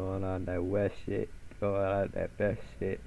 going on that west shit, going on that best shit.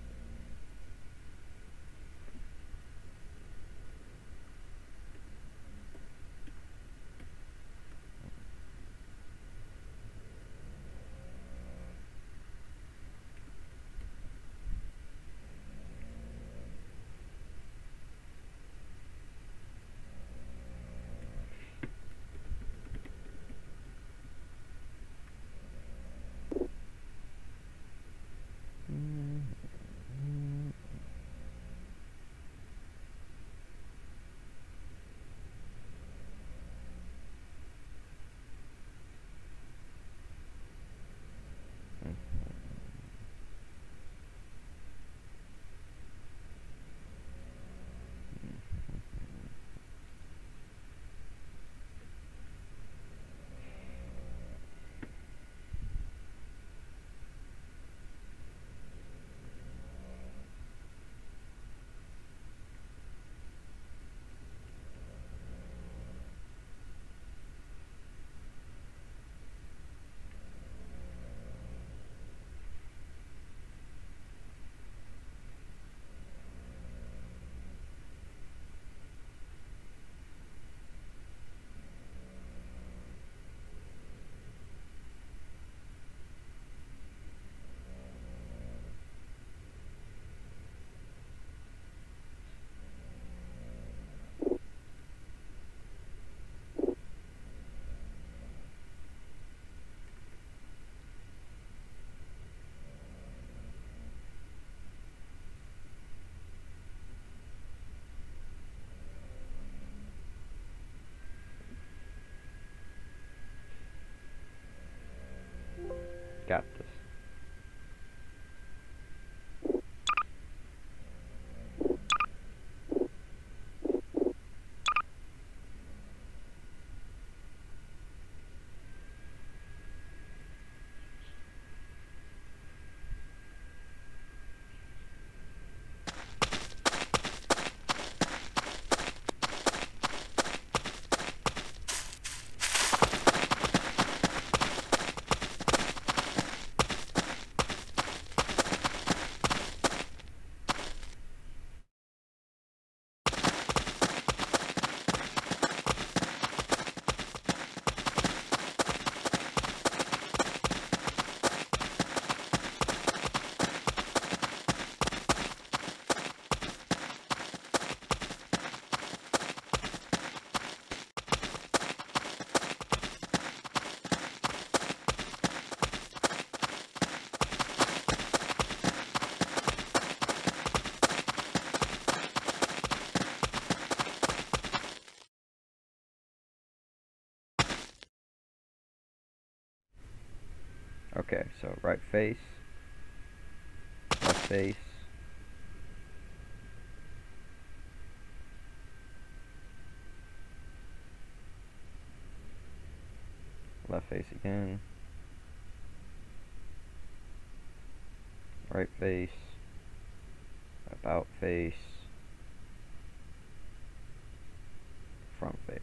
Got this. Okay, so right face, left face, left face again, right face, about face, front face.